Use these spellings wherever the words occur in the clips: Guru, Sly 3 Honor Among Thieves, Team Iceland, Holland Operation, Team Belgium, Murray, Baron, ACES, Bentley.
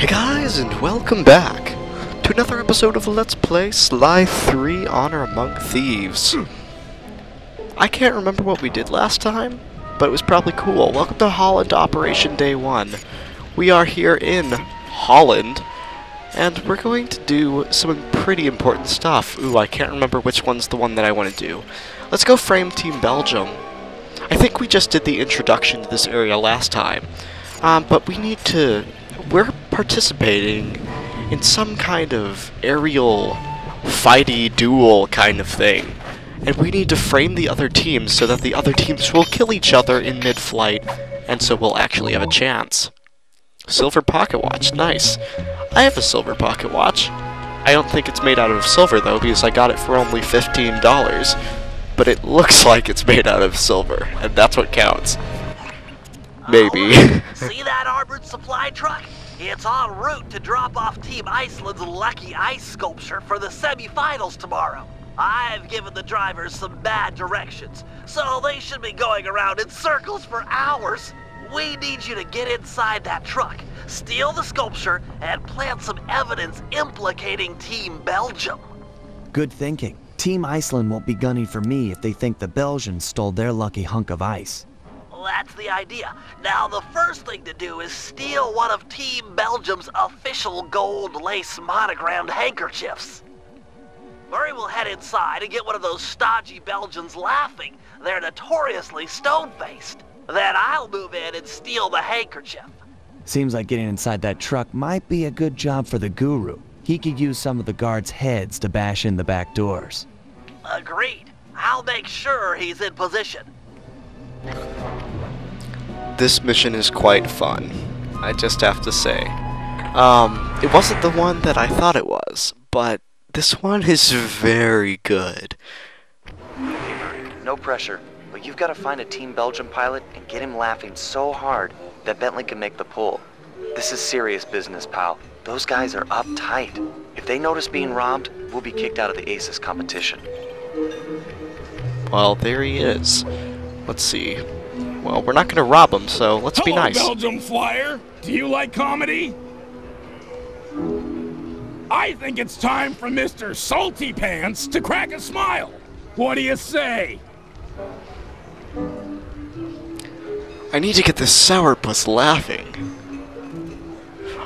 Hey guys, and welcome back to another episode of Let's Play Sly 3 Honor Among Thieves. I can't remember what we did last time, but it was probably cool. Welcome to Holland Operation Day 1. We are here in Holland, and we're going to do some pretty important stuff. Ooh, I can't remember which one's the one that I want to do. Let's go frame Team Belgium. I think we just did the introduction to this area last time, but we need to... We're participating in some kind of aerial fighty duel kind of thing, and we need to frame the other teams so that the other teams will kill each other in mid-flight, and so we'll actually have a chance. Silver pocket watch, nice. I have a silver pocket watch. I don't think it's made out of silver though, because I got it for only $15, but it looks like it's made out of silver, and that's what counts. Maybe. See that armored supply truck? It's en route to drop off Team Iceland's lucky ice sculpture for the semi-finals tomorrow. I've given the drivers some bad directions, so they should be going around in circles for hours. We need you to get inside that truck, steal the sculpture, and plant some evidence implicating Team Belgium. Good thinking. Team Iceland won't be gunning for me if they think the Belgians stole their lucky hunk of ice. That's the idea. Now the first thing to do is steal one of Team Belgium's official gold lace monogrammed handkerchiefs. Murray will head inside and get one of those stodgy Belgians laughing. They're notoriously stone-faced. Then I'll move in and steal the handkerchief. Seems like getting inside that truck might be a good job for the Guru. He could use some of the guards' heads to bash in the back doors. Agreed. I'll make sure he's in position. This mission is quite fun, I just have to say. It wasn't the one that I thought it was, but this one is very good. Hey Murray, no pressure, but you've got to find a Team Belgium pilot and get him laughing so hard that Bentley can make the pull. This is serious business, pal. Those guys are uptight. If they notice being robbed, we'll be kicked out of the ACES competition. Well, there he is. Let's see. Well, we're not going to rob him, so let's be nice. Hello, Belgium Flyer. Do you like comedy? I think it's time for Mr. Salty Pants to crack a smile. What do you say? I need to get this sourpuss laughing.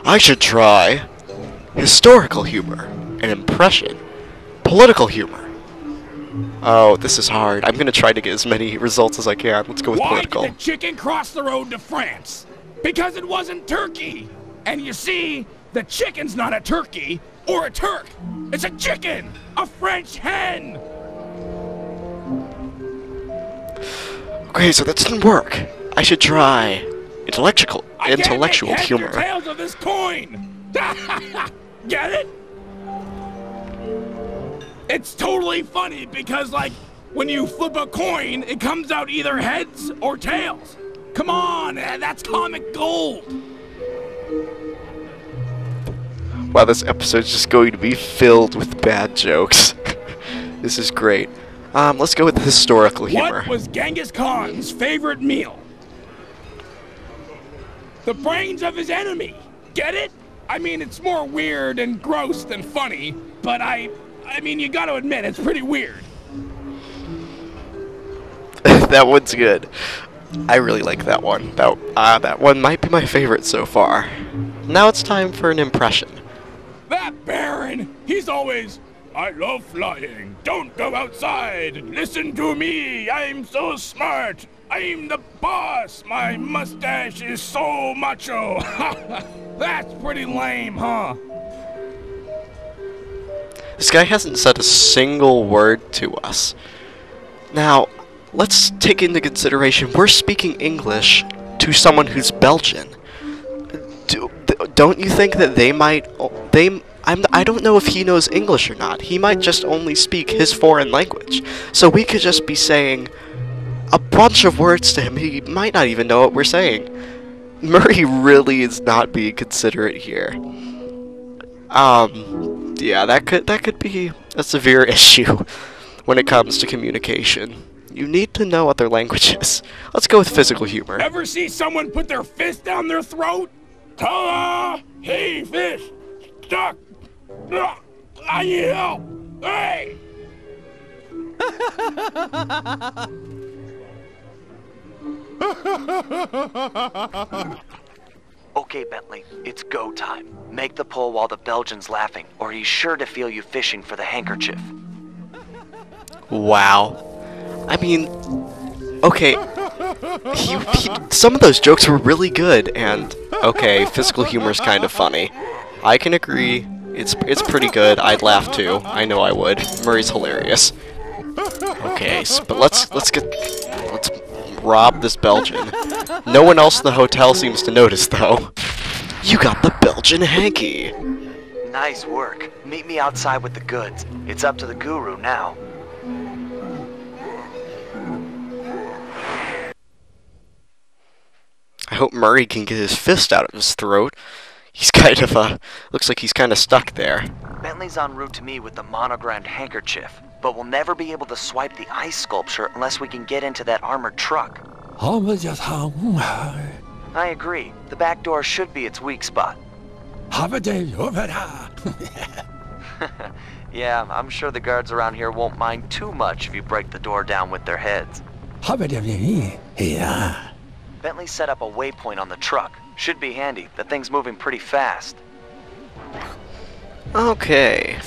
I should try historical humor, an impression, political humor. Oh, this is hard. I'm gonna try to get as many results as I can. Let's go with political. Why did the chicken cross the road to France? Because it wasn't Turkey! And you see, the chicken's not a turkey or a Turk! It's a chicken! A French hen! Okay, so that didn't work. I should try intellectual humor. I can't make heads or tails of this coin! Get it? It's totally funny because, like, when you flip a coin, it comes out either heads or tails. Come on, that's comic gold. Wow, this episode's just going to be filled with bad jokes. This is great. Let's go with the historical humor. What was Genghis Khan's favorite meal? The brains of his enemy. Get it? I mean, it's more weird and gross than funny, but I mean, you gotta admit, it's pretty weird. That one's good. I really like that one. That one might be my favorite so far. Now it's time for an impression. That Baron! He's always, I love flying, don't go outside, listen to me, I'm so smart, I'm the boss, my mustache is so macho. That's pretty lame, huh? This guy hasn't said a single word to us. Now, let's take into consideration we're speaking English to someone who's Belgian. Don't you think that they might... I don't know if he knows English or not. He might just only speak his foreign language. So we could just be saying a bunch of words to him. He might not even know what we're saying. Murray really is not being considerate here. Yeah, that could be a severe issue when it comes to communication. You need to know other languages. Let's go with physical humor. Ever see someone put their fist down their throat? Ta-da! Hey, fish! Stuck! I need help! Hey! Okay, Bentley, it's go time. Make the pull while the Belgian's laughing, or he's sure to feel you fishing for the handkerchief. Wow. I mean, okay, some of those jokes were really good, and okay, physical humor's kind of funny. I can agree, it's pretty good, I'd laugh too, I know I would. Murray's hilarious. Okay, but let's rob this Belgian. No one else in the hotel seems to notice, though. You got the Belgian hanky! Nice work. Meet me outside with the goods. It's up to the Guru now. I hope Murray can get his fist out of his throat. He's kind of, looks like he's kind of stuck there. Bentley's en route to me with the monogrammed handkerchief, but we'll never be able to swipe the ice sculpture unless we can get into that armored truck. I agree. The back door should be its weak spot. Yeah, I'm sure the guards around here won't mind too much if you break the door down with their heads. Yeah. Bentley set up a waypoint on the truck. Should be handy. The thing's moving pretty fast. Okay.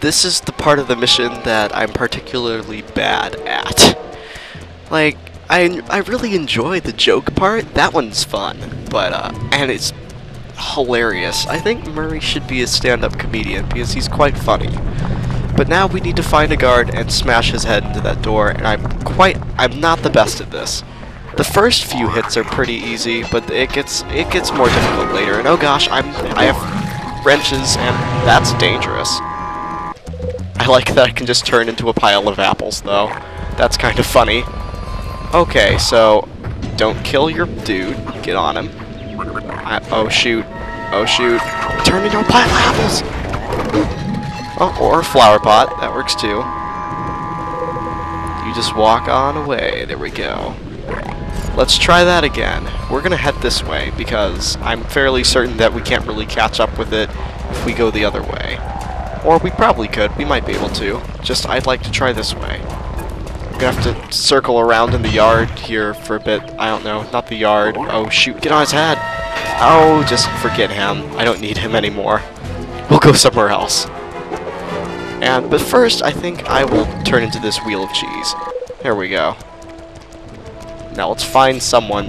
This is the part of the mission that I'm particularly bad at. Like, I really enjoy the joke part. That one's fun, but and it's hilarious. I think Murray should be a stand-up comedian because he's quite funny. But now we need to find a guard and smash his head into that door, and I'm not the best at this. The first few hits are pretty easy, but it gets more difficult later. And oh gosh, I have wrenches, and that's dangerous. I like that it can just turn into a pile of apples, though. That's kind of funny. Okay, so don't kill your dude. Get on him. Oh shoot! Oh shoot! Turn into a pile of apples. Oh, or a flower pot. That works too. You just walk on away. There we go. Let's try that again. We're gonna head this way because I'm fairly certain that we can't really catch up with it if we go the other way. Or we probably could, we might be able to. Just, I'd like to try this way. I'm gonna have to circle around in the yard here for a bit. I don't know, not the yard. Oh shoot, get on his head! Oh, just forget him. I don't need him anymore. We'll go somewhere else. But first, I think I will turn into this wheel of cheese. There we go. Now let's find someone.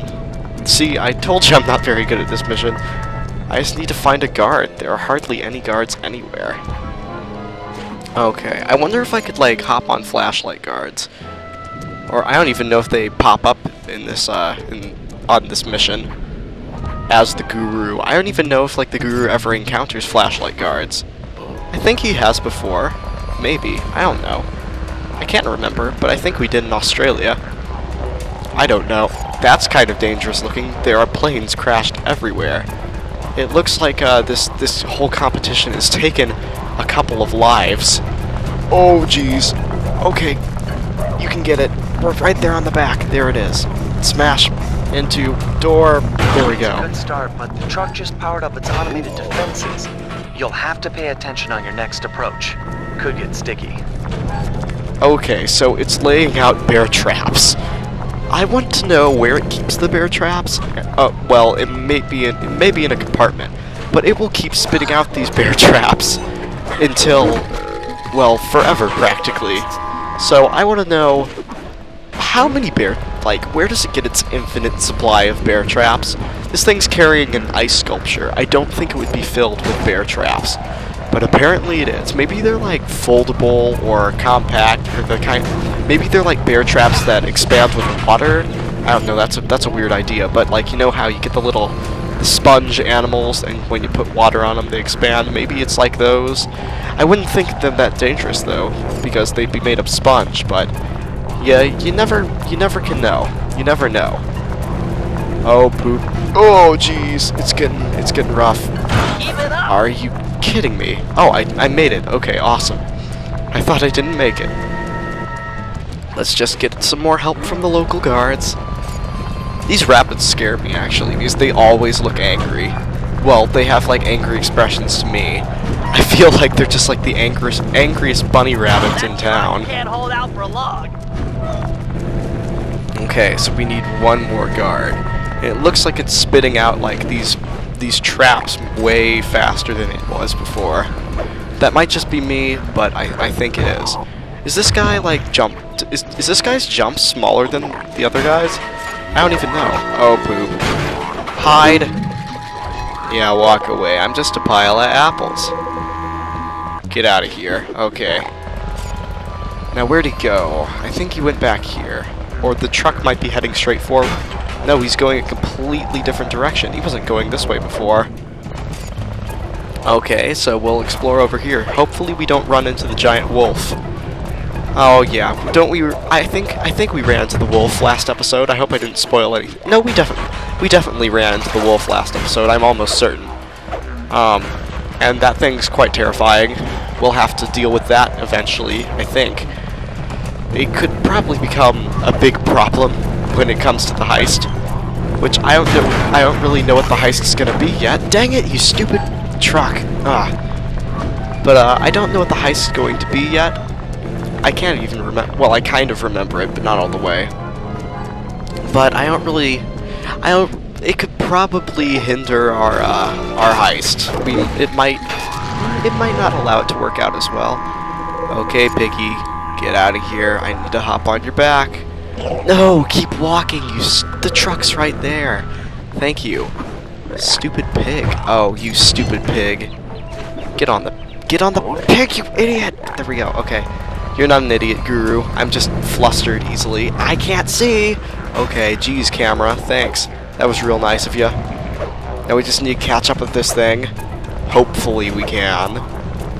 See, I told you I'm not very good at this mission. I just need to find a guard. There are hardly any guards anywhere. Okay, I wonder if I could, like, hop on flashlight guards. Or I don't even know if they pop up in this, on this mission. As the Guru. I don't even know if, like, the Guru ever encounters flashlight guards. I think he has before. Maybe. I don't know. I can't remember, but I think we did in Australia. I don't know. That's kind of dangerous looking. There are planes crashed everywhere. It looks like this whole competition has taken a couple of lives. Oh, jeez. Okay. You can get it. We're right there on the back. There it is. Smash into door. There we go. It's a good start, but the truck just powered up its automated defenses. You'll have to pay attention on your next approach. Could get sticky. Okay, so it's laying out bear traps. I want to know where it keeps the bear traps. Well, it may be in a compartment, but it will keep spitting out these bear traps until, well, forever practically. So I want to know how many where does it get its infinite supply of bear traps? This thing's carrying an ice sculpture. I don't think it would be filled with bear traps, but apparently it is. Maybe they're like foldable or compact or the kind. Maybe they're like bear traps that expand with water. I don't know, that's a weird idea, but like, you know how you get the little sponge animals and when you put water on them they expand? Maybe it's like those. I wouldn't think them that dangerous though, because they'd be made of sponge, but yeah, you never can know. You never know. Oh poop. Oh jeez, it's getting rough. Keep it up. Are you kidding me? Oh, I made it. Okay, awesome. I thought I didn't make it. Let's just get some more help from the local guards. These rapids scare me, actually, because they always look angry. Well, they have, like, angry expressions to me. I feel like they're just, like, the angriest bunny rabbits in town. Can't hold out for long. Okay, so we need one more guard. And it looks like it's spitting out, like, these traps way faster than it was before. That might just be me, but I think it is. Is this guy, like, is this guy's jump smaller than the other guy's? I don't even know. Oh, poop. Hide. Yeah, walk away. I'm just a pile of apples. Get out of here. Okay. Now, where'd he go? I think he went back here. Or the truck might be heading straight forward. No, he's going a completely different direction. He wasn't going this way before. Okay, so we'll explore over here. Hopefully we don't run into the giant wolf. Oh yeah, don't we? I think we ran into the wolf last episode. I hope I didn't spoil anything. No, we definitely ran into the wolf last episode. I'm almost certain. And that thing's quite terrifying. We'll have to deal with that eventually, I think. It could probably become a big problem when it comes to the heist, which I don't know. I don't really know what the heist is gonna be yet. Dang it, you stupid truck! Ah. But I don't know what the heist is going to be yet. I can't even remember. Well, I kind of remember it, but not all the way. But I don't really. It could probably hinder our heist. It might not allow it to work out as well. Okay, Piggy, get out of here. I need to hop on your back. No, keep walking. The truck's right there. Thank you, stupid pig. Oh, you stupid pig. Get on the pig, you idiot. There we go. Okay. You're not an idiot, Guru. I'm just flustered easily. I can't see! Okay, geez, camera. Thanks. That was real nice of you. Now we just need to catch up with this thing. Hopefully we can.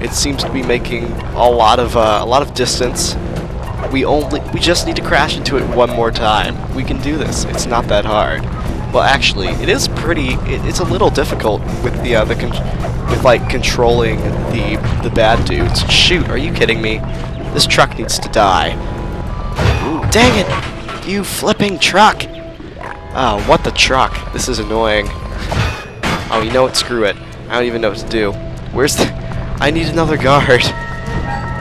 It seems to be making a lot of distance. We just need to crash into it one more time. We can do this. It's not that hard. Well, actually, it is pretty. It's a little difficult with like controlling the bad dudes. Shoot, are you kidding me? This truck needs to die. Ooh, dang it! You flipping truck! Oh, what the truck? This is annoying. Oh, you know what? Screw it. I don't even know what to do. Where's the... I need another guard.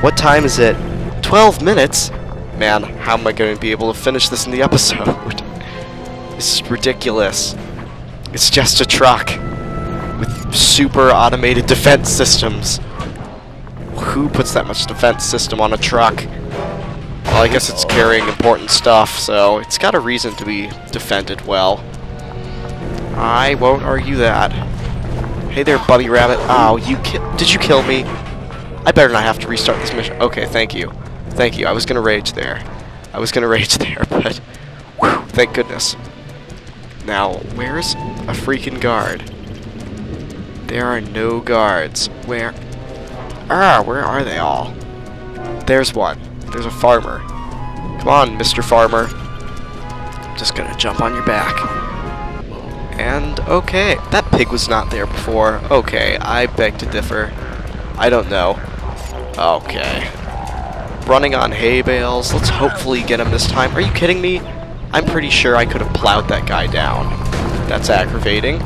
What time is it? 12 minutes? Man, how am I going to be able to finish this in the episode? This is ridiculous. It's just a truck. With super automated defense systems. Who puts that much defense system on a truck? Well, I guess it's carrying important stuff, so it's got a reason to be defended well. I won't argue that. Hey there, bunny rabbit. Oh, did you kill me? I better not have to restart this mission. Okay, thank you. Thank you. I was gonna rage there. but... Whew, thank goodness. Now, where's a freaking guard? There are no guards. Where are they all? There's one. There's a farmer. Come on, Mr. Farmer. I'm just gonna jump on your back. And, okay. That pig was not there before. Okay, I beg to differ. I don't know. Okay. Running on hay bales. Let's hopefully get him this time. Are you kidding me? I'm pretty sure I could have plowed that guy down. That's aggravating.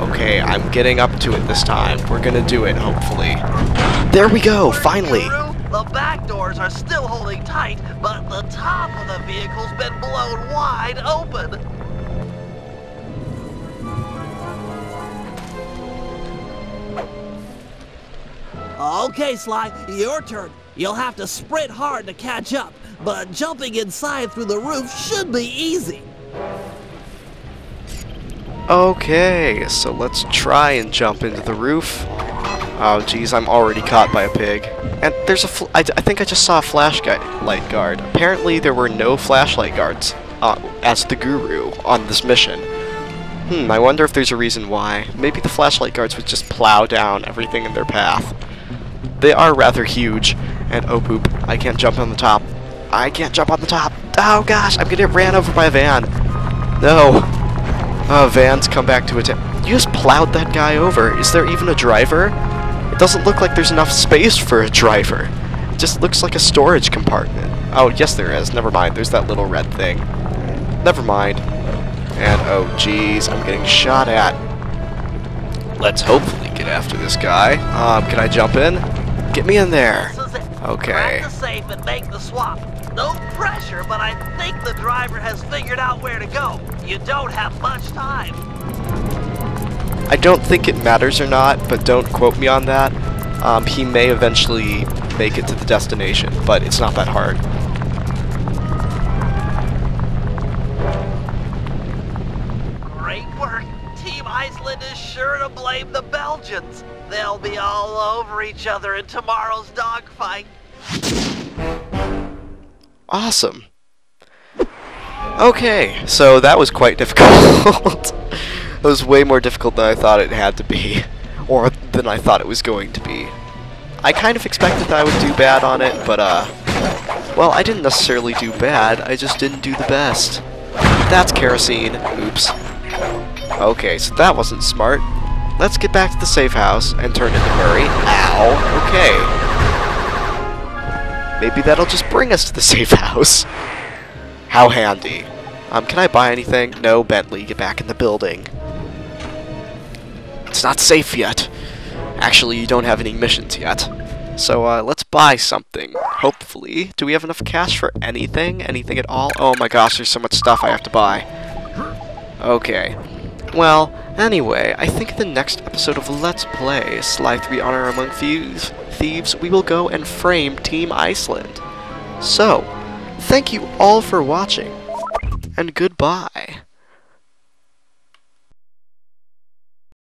Okay, I'm getting up to it this time. We're gonna do it, hopefully. There we go, finally! The back doors are still holding tight, but the top of the vehicle's been blown wide open! Okay, Sly, your turn. You'll have to sprint hard to catch up, but jumping inside through the roof should be easy. Okay, so let's try and jump into the roof. Oh geez, I'm already caught by a pig. And there's a I think I just saw a flashlight guard. Apparently there were no flashlight guards as the Guru on this mission. I wonder if there's a reason why. Maybe the flashlight guards would just plow down everything in their path. They are rather huge. And oh poop, I can't jump on the top. I can't jump on the top. Oh gosh, I'm gonna get ran over by a van. No. Van's come back to attack. You just plowed that guy over. Is there even a driver? It doesn't look like there's enough space for a driver. It just looks like a storage compartment. Oh, yes there is. Never mind. There's that little red thing. Never mind. And oh geez, I'm getting shot at. Let's hopefully get after this guy. Can I jump in? Get me in there. Okay. Crack the safe and make the swap. No pressure, but I think the driver has figured out where to go. You don't have much time. I don't think it matters or not, but don't quote me on that. He may eventually make it to the destination, but it's not that hard. Great work. Team Iceland is sure to blame the Belgians. They'll be all over each other in tomorrow's dogfight. Awesome. Okay, so that was quite difficult. It was way more difficult than I thought it had to be, or than I thought it was going to be. I kind of expected that I would do bad on it, but well, I didn't necessarily do bad, I just didn't do the best. That's kerosene. Oops. Okay, so that wasn't smart. Let's get back to the safe house and turn into Murray. Ow, okay. Maybe that'll just bring us to the safe house. How handy. Can I buy anything? No, Bentley, get back in the building. It's not safe yet. Actually, you don't have any missions yet. So, let's buy something, hopefully. Do we have enough cash for anything? Anything at all? Oh my gosh, there's so much stuff I have to buy. Okay. Well, anyway, I think the next episode of Let's Play Sly 3 Honor Among Thieves, we will go and frame Team Iceland. So, thank you all for watching, and goodbye.